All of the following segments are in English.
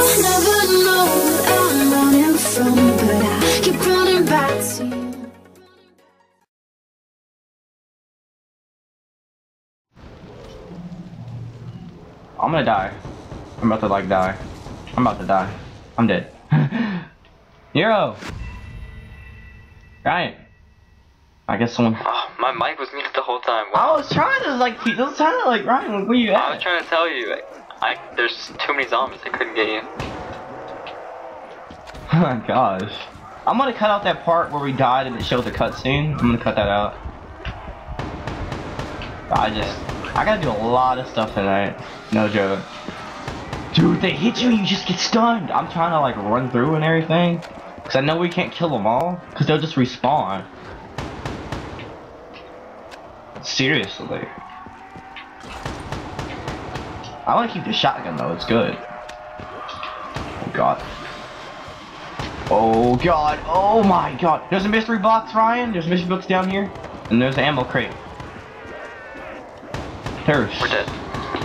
I'm gonna die. I'm about to like die. I'm about to die. I'm dead. Nero! Right. I guess someone. Oh, my mic was muted the whole time. Wow. I was trying to like. It was trying to like. Ryan, where you at? I was trying to tell you. There's too many zombies. I couldn't get you. Oh my gosh. I'm gonna cut out that part where we died and it showed the cutscene. I'm gonna cut that out. I gotta do a lot of stuff tonight. No joke. Dude, they hit you, you just get stunned. I'm trying to like run through and everything. Cause I know we can't kill them all. Cause they'll just respawn. Seriously. I wanna keep the shotgun though, it's good. Oh god. Oh god, oh my god. There's a mystery box, Ryan. There's mystery books down here. And there's an ammo crate. Thirst. We're dead.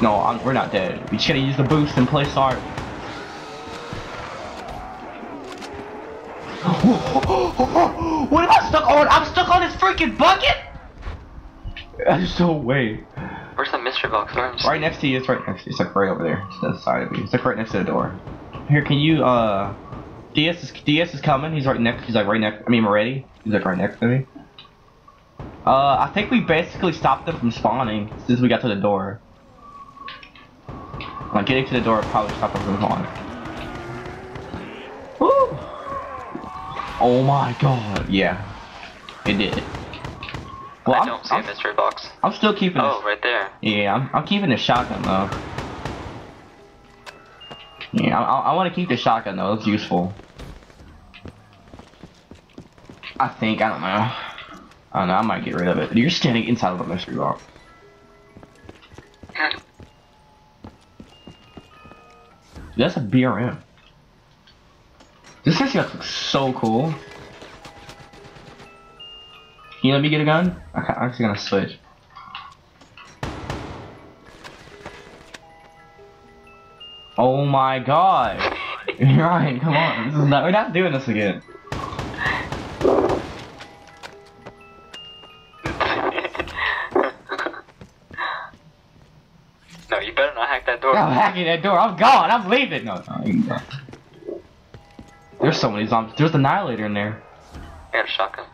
No, we're not dead. We just gotta use the boost and play smart. What am I stuck on? I'm stuck on this freaking bucket? There's no way. Where's the mystery box? Right next to you. It's right next to you. It's like right over there. It's the side of you. It's like right next to the door. Here, can you, DS is coming. He's right next. He's like right next. I mean, Moretti. He's like right next to me. I think we basically stopped them from spawning since we got to the door. Like, getting to the door probably stopped them from spawning. Woo! Oh my god, yeah. It did. Well, I don't see a mystery box. I'm still keeping this. Oh, right there. Yeah, I'm keeping the shotgun, though. Yeah, I want to keep the shotgun, though. It's useful. I think, I don't know. I don't know, I might get rid of it. You're standing inside of a mystery box. That's a BRM. This mystery box looks so cool. Can you let me get a gun? Okay, I'm actually gonna switch. Oh my god! Ryan, come on. This is not, we're not doing this again. I'm hacking that door. I'm gone. I'm leaving. No, you go. There's so many zombies. There's an annihilator in there. I got a shotgun.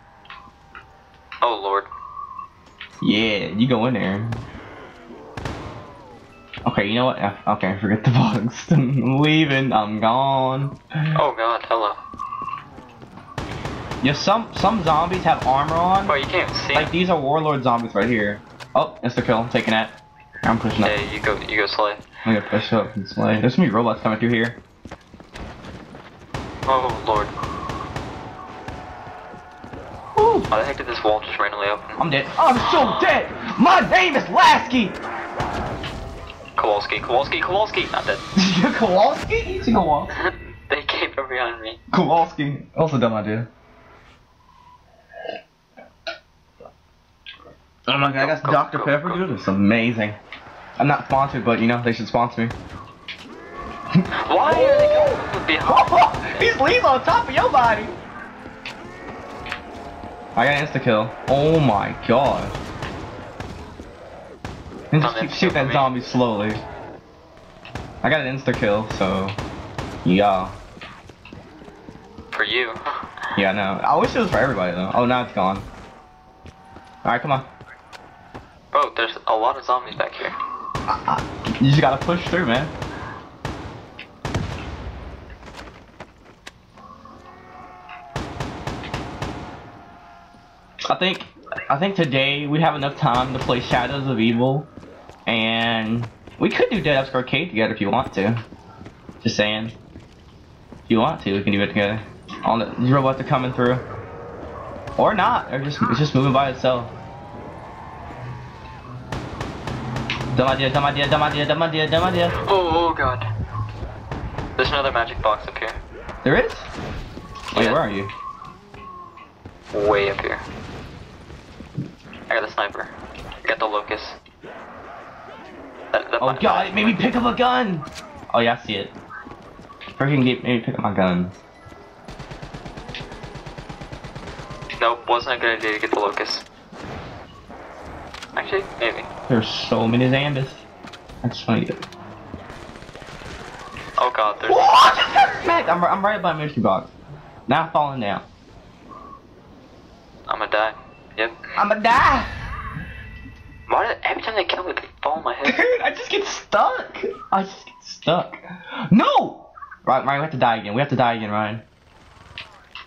Oh lord. Yeah, you go in there. Okay, you know what? Okay, forget the bugs. I'm leaving. I'm gone. Oh god, hello. Yeah, some zombies have armor on. But you can't see. Like these are warlord zombies right here. Oh, that's the kill. I'm taking that. I'm pushing up. Yeah, you go slay. I'm gonna push up and slay. There's so many robots coming through here. Oh lord. Ooh. How the heck did this wall just randomly open? I'm dead. I'm so dead! My name is Lasky! Kowalski. Not dead. Kowalski? You see Kowalski? They came from behind me. Kowalski. Also dumb idea. Oh my god, I got Dr. Pepper, dude. It's amazing. I'm not sponsored, but you know, they should sponsor me. Why are they coming from behind? These leaves on top of your body! I got an insta-kill. Oh my god. And just keep shooting that zombie slowly. I got an insta-kill, so... yeah. For you. Yeah, I know. I wish it was for everybody, though. Oh, now it's gone. Alright, come on. Bro, there's a lot of zombies back here. You just gotta push through, man. I think today we have enough time to play Shadows of Evil, and we could do Dead Ups Arcade together if you want to. Just saying. If you want to, we can do it together. All the robots are coming through, or not, or just it's just moving by itself. Dumb idea. Oh god. There's another magic box up here. There is? Wait, yeah. Where are you? Way up here. I got a sniper. I got the locust. That oh god, it made me pick up a gun! Oh yeah, I see it. Freaking get me to pick up my guns. Nope, wasn't a good idea to get the locust. Actually, maybe. There's so many Zambus. That's funny. Oh god, there's. I'm right by mystery box. Not falling down. I'ma die. Yep. I'ma die! Why did every time they kill me they fall on my head? Dude, I just get stuck! I just get stuck. No! Ryan, we have to die again. We have to die again, Ryan.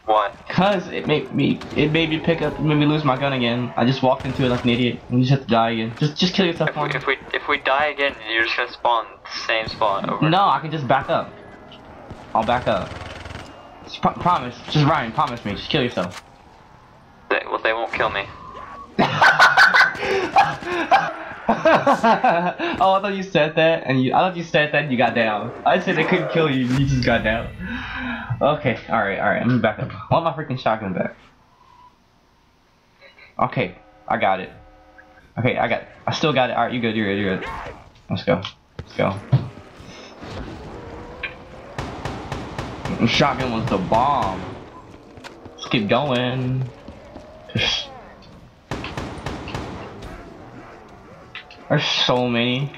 Why? Cause it made me pick up, made me lose my gun again. I just walked into it like an idiot. We just have to die again. Just kill yourself. If we die again, you're just gonna spawn the same spot over. No, I can just back up. I'll back up. Just promise, just Ryan, promise me, just kill yourself. Well, they won't kill me. Oh, I thought you said that, and I thought you said that and you got down. I said they couldn't kill you, you just got down. Okay, alright, I'm gonna back up. I want my freaking shotgun back. Okay, I got it. Okay, I still got it. Alright, you're good. Let's go. The shotgun was the bomb. Let's keep going. There's so many.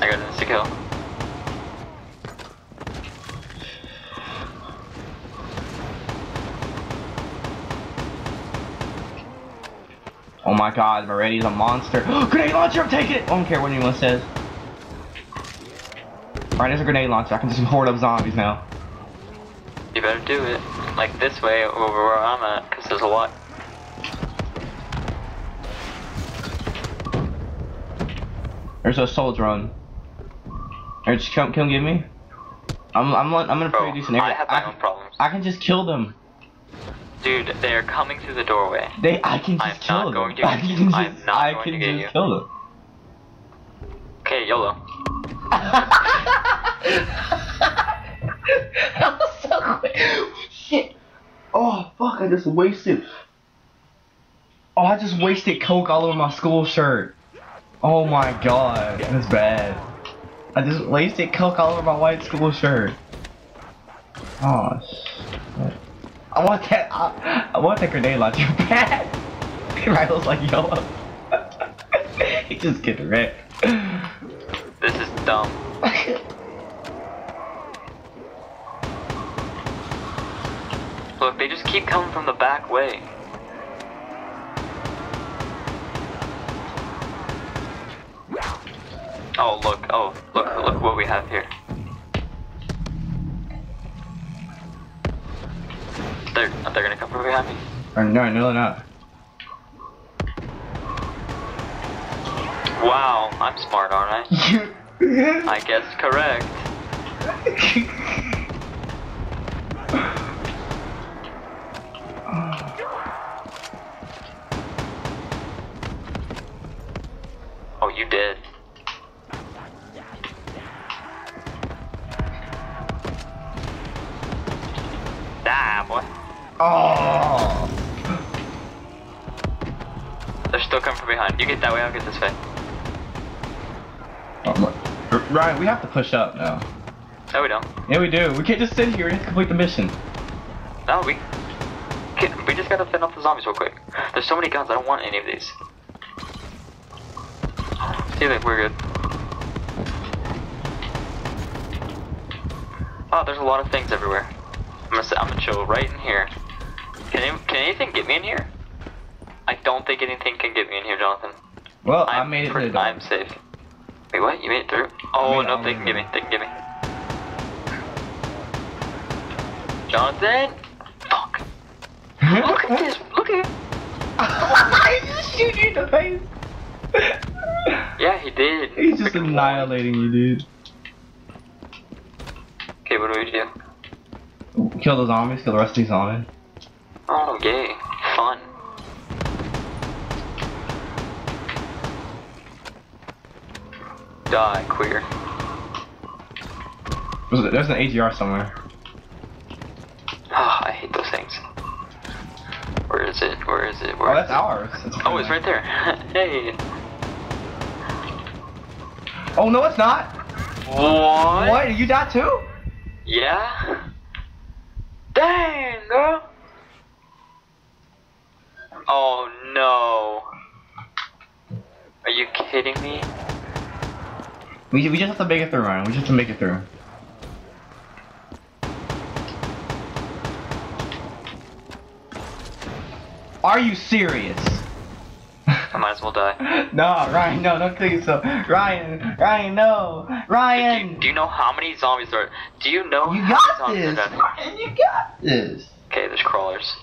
I got an insta kill. Oh my god, Moretti's a monster. Grenade launcher, I'm taking it! I don't care what anyone says. Alright, there's a grenade launcher. I can just horde up zombies now. You better do it. Like this way over where I'm at, because there's a lot. There's a soul drone. Or just come get me. I'm in a pretty decent area. I have my own problems. I can just kill them. Dude, they are coming through the doorway. I can just kill them. Okay, YOLO. That was so quick. Shit. Oh fuck! I just wasted coke all over my school shirt. Oh my god, that's bad. I just wasted coke all over my white school shirt. Oh shit. I want that grenade launcher bad. Rifle's like yellow. He just get wrecked. This is dumb. Look, they just keep coming from the back way. Oh, look what we have here. They're gonna come from behind me. No, they're not. Wow, I'm smart, aren't I? I guess correct. Oh, you did. Oh! They're still coming from behind. You get that way, I'll get this way. Oh, Ryan, we have to push up now. No, we don't. Yeah, we do. We can't just sit here and complete the mission. No, we just gotta fend off the zombies real quick. There's so many guns, I don't want any of these. See, like, we're good. Oh, there's a lot of things everywhere. I'm gonna chill right in here. Can anything get me in here? I don't think anything can get me in here, Jonathan. Well, I made it through. I'm safe. Wait, what? You made it through? Oh, no, they can get me. They can get me. Jonathan? Fuck. Look at this. Look at him. I just shoot you in the face. Yeah, he did. He's just annihilating you, dude. Okay, what do we do? Kill the zombies, kill the rest of these zombies. Oh, yay. Fun. Die, queer. There's an AGR somewhere. Ah, I hate those things. Where is it? Oh, that's ours. Oh, it's right there. Hey. Oh, no, it's not. What? You died too? Yeah. Dang, bro. Oh no. Are you kidding me? We just have to make it through, Ryan. We just have to make it through. Are you serious? I might as well die. No, Ryan, no, don't kill yourself. Ryan, no. Ryan! Do you know how many zombies are... Do you know you how many zombies are... Ryan, you got this! Okay, there's crawlers.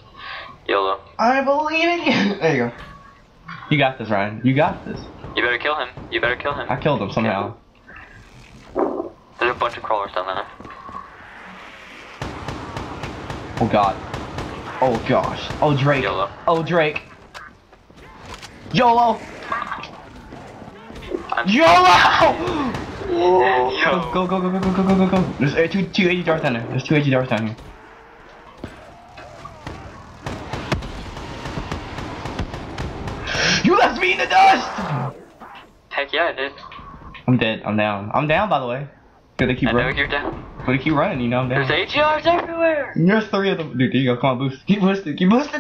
YOLO. I believe in you! There you go. You got this, Ryan. You got this. You better kill him. You better kill him. I killed him somehow. There's a bunch of crawlers down there. Oh, God. Oh gosh. Oh Drake. YOLO. Oh Drake. YOLO! YOLO! Yo. Go. There's two AG darts down there. There's two AG darts down here. You left me in the dust! Heck yeah, I did. I'm dead. I'm down. I'm down, by the way. Gotta keep running. I know you're down. But keep running, you know I'm down. There's AGRs everywhere! And there's three of them. Dude, there you go. Come on, boost. Keep boosting! You got it,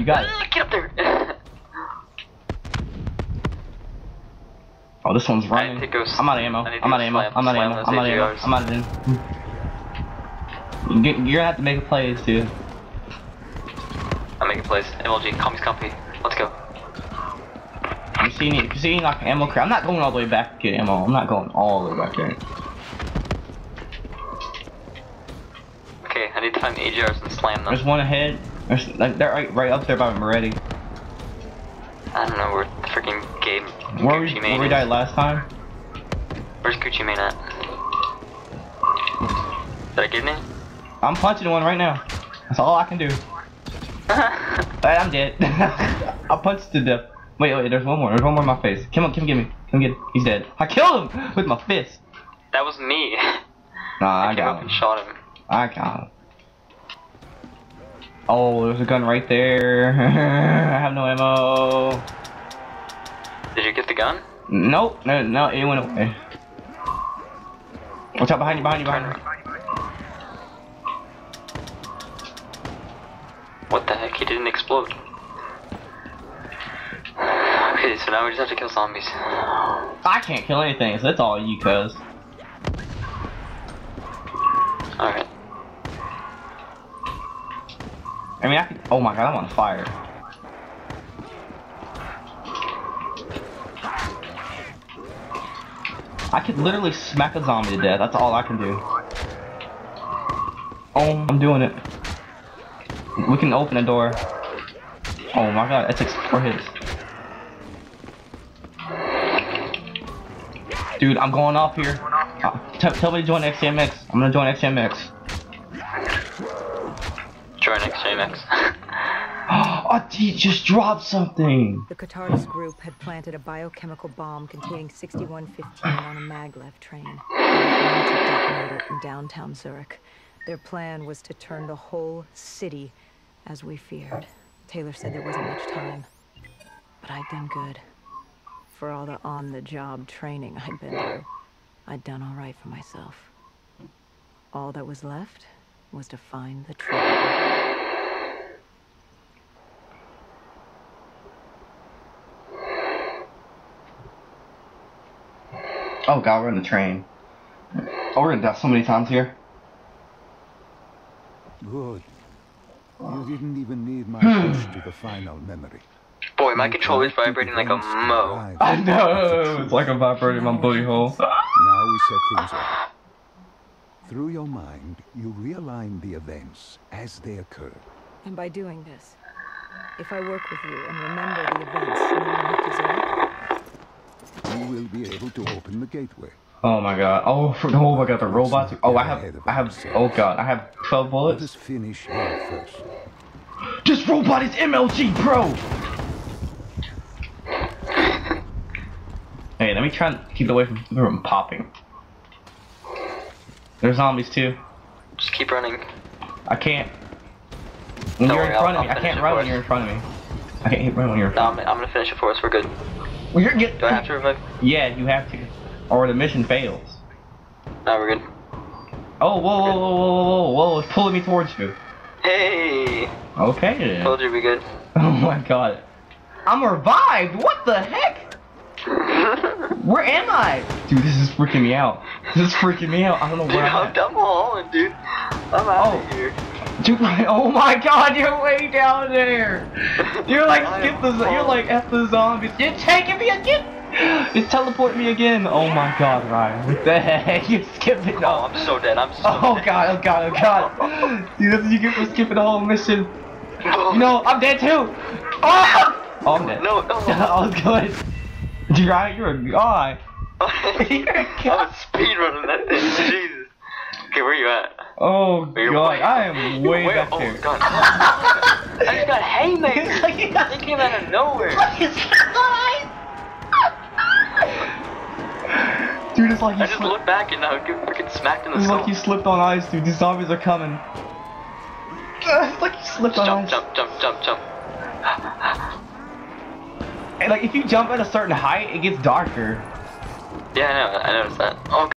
you got it. Get up there! Oh, this one's running. I'm out of ammo. I'm out of ammo. You're gonna have to make a play, dude. I'm making plays. MLG, call me Scumpy. Let's go. You see like ammo crap. I'm not going all the way back to get ammo. I'm not going all the way back there. Okay, I need to find the AGRs and slam them. There's one ahead. There's, like, they're right up there by Moretti. I don't know where the freaking game. Where we died last time? Where's Gucci Mane at? Did I get me? I'm punching one right now. That's all I can do. I'm dead. I punched to death. Wait, there's one more. There's one more in my face. Come on, get me. Come get him. He's dead. I killed him with my fist. That was me. Nah, I got him. I came up and shot him. I got him. Oh, there's a gun right there. I have no ammo. Did you get the gun? Nope. No, it went away. What's up behind you? What the heck? He didn't explode. Okay, so now we just have to kill zombies. I can't kill anything, so that's all you cuz. Alright. I mean, I can. Oh my god, I'm on fire. I could literally smack a zombie to death, that's all I can do. Oh, I'm doing it. We can open a door. Oh my god, that's 4 hits. Dude, I'm going off here. Tell me to join XMX. I'm gonna join XMX. Join XMX. Oh, he just dropped something. The Qataris group had planted a biochemical bomb containing 6115 on a maglev train. They wanted to detonate it in downtown Zurich. Their plan was to turn the whole city as we feared. Taylor said there wasn't much time, but I'd done good. For all the on-the-job training I'd been through, I'd done all right for myself. All that was left was to find the truth. Oh god, we're in the train. Oh, we're gonna die so many times here. Good. You didn't even need my push to the final memory. Boy, my controller's vibrating like a mo. I know! It's like I'm vibrating my booty hole. Now we set things up. Through your mind, you realign the events as they occur. And by doing this, if I work with you and remember the events you will be able to open the gateway. Oh my god. Oh my god, the robots. Oh, I have 12 bullets. Let's finish here first. This robot is MLG, bro! Hey, let me try and keep away from popping. There's zombies too. Just keep running. I can't. When you're in front of me, I can't run when you're in front of me. I can't run when you're in front of me. No, I'm gonna finish it for us, we're good. Do I have to revive? Yeah, you have to. Or the mission fails. Now we're good. Oh, whoa, whoa, whoa, whoa, whoa, it's pulling me towards you. Hey! Okay then. Told you we good. Oh my god. I'm revived! What the heck? Where am I? Dude, this is freaking me out. This is freaking me out. I don't know where I'm at. I'm hauling, dude. I'm out of here. Dude, oh my god, you're way down there. You're like, you're like F the zombies. You're taking me again! Just teleport me again! Oh my god, Ryan. What the heck? You're skipping the whole— I'm so dead, I'm so dead. God, oh god, oh god. Dude, that's what you get for skipping the whole mission. No, I'm dead too! Oh, I'm dead. No, no. I was good. Dude, Ryan, you're a god. You're a god. I'm speedrunning that thing, Jesus. Okay, where you at? Oh god, I am way back there. Oh god. I just got haymakers. They came out of nowhere. Dude, it's like you— I just look back and now I get fucking smacked in the skull. It's like you slipped on ice, dude. These zombies are coming. It's like you slipped on ice. Jump, jump, jump, jump. And like if you jump at a certain height, it gets darker. Yeah, I know. I noticed that. Oh,